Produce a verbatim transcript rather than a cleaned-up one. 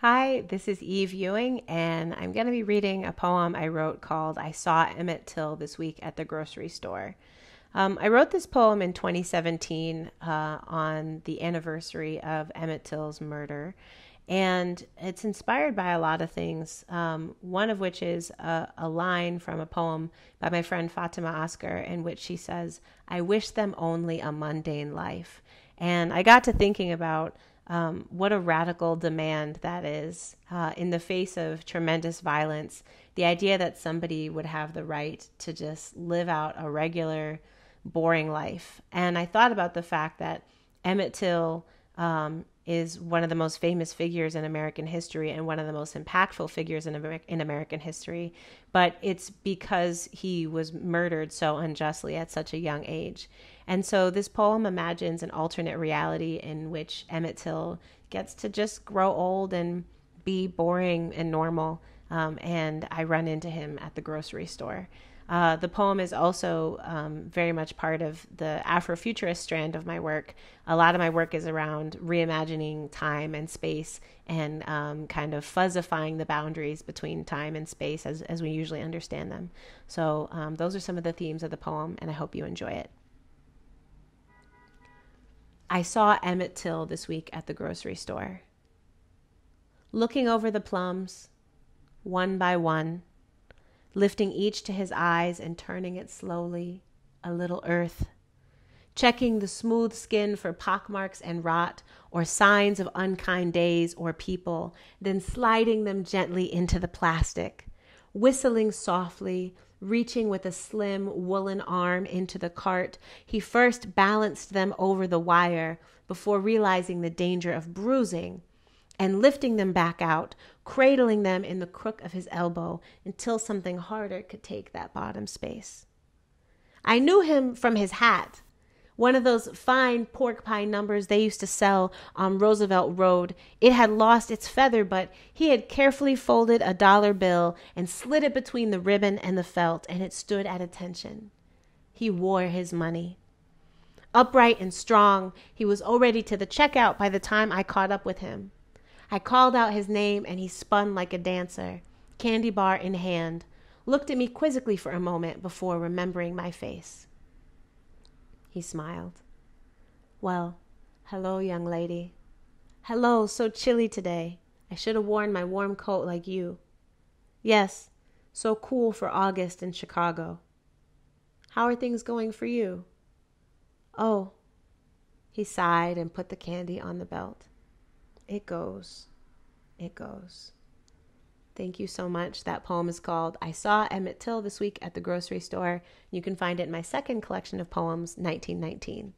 Hi, this is Eve Ewing, and I'm going to be reading a poem I wrote called I Saw Emmett Till This Week at the Grocery Store. Um, I wrote this poem in twenty seventeen uh, on the anniversary of Emmett Till's murder, and it's inspired by a lot of things, um, one of which is a, a line from a poem by my friend Fatima Oscar in which she says, "I wish them only a mundane life." And I got to thinking about Um, what a radical demand that is uh, in the face of tremendous violence. The idea that somebody would have the right to just live out a regular, boring life. And I thought about the fact that Emmett Till um, is one of the most famous figures in American history and one of the most impactful figures in, Amer- in American history. But it's because he was murdered so unjustly at such a young age. And so this poem imagines an alternate reality in which Emmett Till gets to just grow old and be boring and normal. Um, and I run into him at the grocery store. Uh, the poem is also um, very much part of the Afrofuturist strand of my work. A lot of my work is around reimagining time and space and um, kind of fuzzifying the boundaries between time and space as, as we usually understand them. So um, those are some of the themes of the poem, and I hope you enjoy it. I saw Emmett Till this week at the grocery store. Looking over the plums, one by one, lifting each to his eyes and turning it slowly, a little earth, checking the smooth skin for pockmarks and rot or signs of unkind days or people, then sliding them gently into the plastic, whistling softly, reaching with a slim woolen arm into the cart. He first balanced them over the wire before realizing the danger of bruising and lifting them back out, cradling them in the crook of his elbow until something harder could take that bottom space. I knew him from his hat, one of those fine pork pie numbers they used to sell on Roosevelt Road. It had lost its feather, but he had carefully folded a dollar bill and slid it between the ribbon and the felt, and it stood at attention. He wore his money. Upright and strong, he was already to the checkout by the time I caught up with him. I called out his name, and he spun like a dancer, candy bar in hand, looked at me quizzically for a moment before remembering my face. He smiled. "Well, hello, young lady. Hello, so chilly today. I should have worn my warm coat like you. Yes, so cool for August in Chicago. How are things going for you?" "Oh." He sighed and put the candy on the belt. "It goes. It goes." Thank you so much. That poem is called I Saw Emmett Till This Week at the Grocery Store. You can find it in my second collection of poems, nineteen nineteen.